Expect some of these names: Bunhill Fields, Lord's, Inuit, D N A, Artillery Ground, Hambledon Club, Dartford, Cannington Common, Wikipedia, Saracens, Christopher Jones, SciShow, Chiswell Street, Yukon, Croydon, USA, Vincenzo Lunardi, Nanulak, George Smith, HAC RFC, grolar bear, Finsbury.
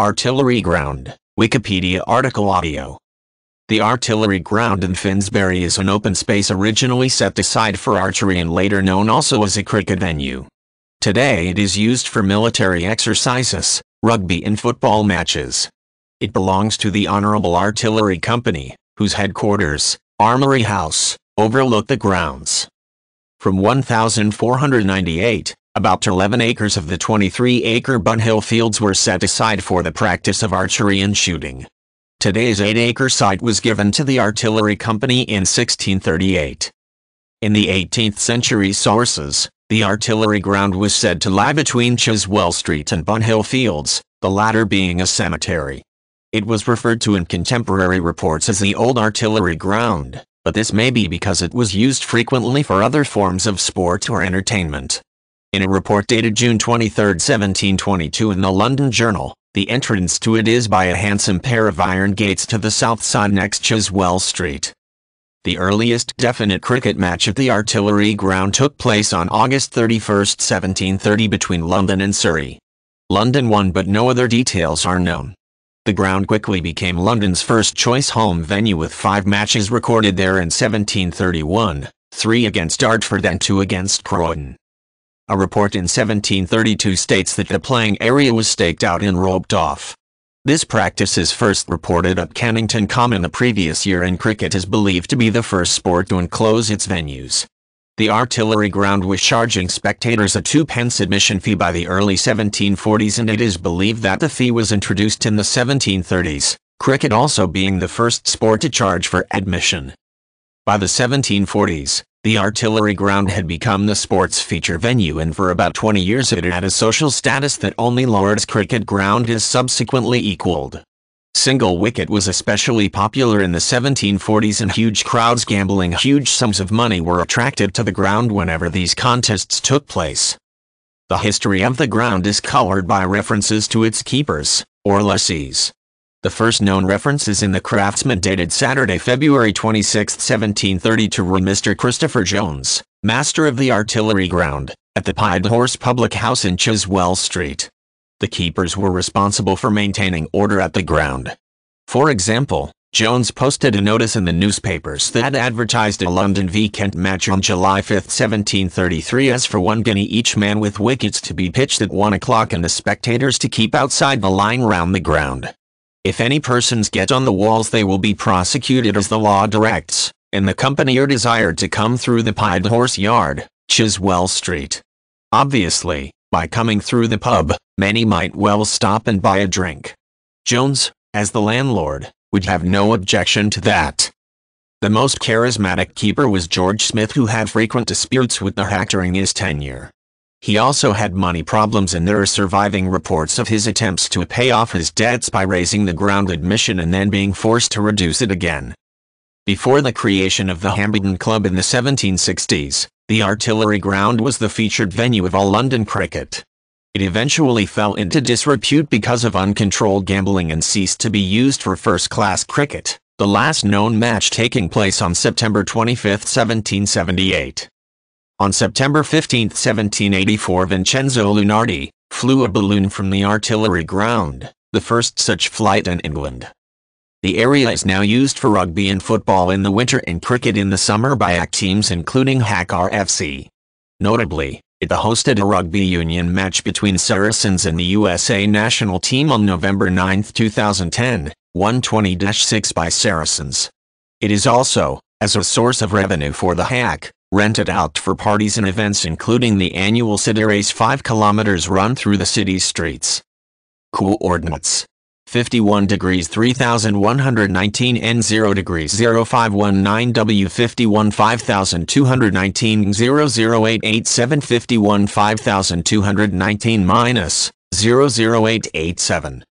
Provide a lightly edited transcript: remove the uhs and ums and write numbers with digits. Artillery Ground, Wikipedia article audio. The Artillery Ground in Finsbury is an open space originally set aside for archery and later known also as a cricket venue. Today it is used for military exercises, rugby and football matches. It belongs to the Honourable Artillery Company, whose headquarters, Armoury House, overlook the grounds. From 1498, about 11 acres of the 23-acre Bunhill Fields were set aside for the practice of archery and shooting. Today's 8-acre site was given to the Artillery Company in 1638. In the 18th century sources, the Artillery Ground was said to lie between Chiswell Street and Bunhill Fields, the latter being a cemetery. It was referred to in contemporary reports as the Old Artillery Ground, but this may be because it was used frequently for other forms of sport or entertainment. In a report dated June 23, 1722 in the London Journal, the entrance to it is by a handsome pair of iron gates to the south side next Chiswell Street. The earliest definite cricket match at the Artillery Ground took place on August 31, 1730 between London and Surrey. London won, but no other details are known. The ground quickly became London's first choice home venue with 5 matches recorded there in 1731, 3 against Dartford and 2 against Croydon. A report in 1732 states that the playing area was staked out and roped off. This practice is first reported at Cannington Common the previous year, and cricket is believed to be the first sport to enclose its venues. The Artillery Ground was charging spectators a 2p admission fee by the early 1740s, and it is believed that the fee was introduced in the 1730s, cricket also being the first sport to charge for admission. By the 1740s, the Artillery Ground had become the sports feature venue, and for about 20 years it had a social status that only Lord's cricket ground has subsequently equaled. Single wicket was especially popular in the 1740s, and huge crowds gambling huge sums of money were attracted to the ground whenever these contests took place. The history of the ground is colored by references to its keepers, or lessees. The first known reference is in the Craftsman dated Saturday, February 26, 1730 to Mr. Christopher Jones, master of the Artillery Ground, at the Pied Horse Public House in Chiswell Street. The keepers were responsible for maintaining order at the ground. For example, Jones posted a notice in the newspapers that advertised a London v Kent match on July 5, 1733 as for 1 guinea each man, with wickets to be pitched at 1 o'clock and the spectators to keep outside the line round the ground. If any persons get on the walls they will be prosecuted as the law directs, and the company are desired to come through the Pied Horse Yard, Chiswell Street. Obviously, by coming through the pub, many might well stop and buy a drink. Jones, as the landlord, would have no objection to that. The most charismatic keeper was George Smith, who had frequent disputes with the HAC during his tenure. He also had money problems, and there are surviving reports of his attempts to pay off his debts by raising the ground admission and then being forced to reduce it again. Before the creation of the Hambledon Club in the 1760s, the Artillery Ground was the featured venue of all London cricket. It eventually fell into disrepute because of uncontrolled gambling and ceased to be used for first-class cricket, the last known match taking place on September 25, 1778. On September 15, 1784, Vincenzo Lunardi flew a balloon from the Artillery Ground, the first such flight in England. The area is now used for rugby and football in the winter and cricket in the summer by HAC teams including HAC RFC. Notably, it hosted a rugby union match between Saracens and the USA national team on November 9, 2010, 120-6 by Saracens. It is also, as a source of revenue for the HAC, rented out for parties and events including the annual city race 5 kilometers run through the city streets. Coordinates: 51°3119 N, 0°0519 W, 51 5219 00887, 51 5219 minus 00887.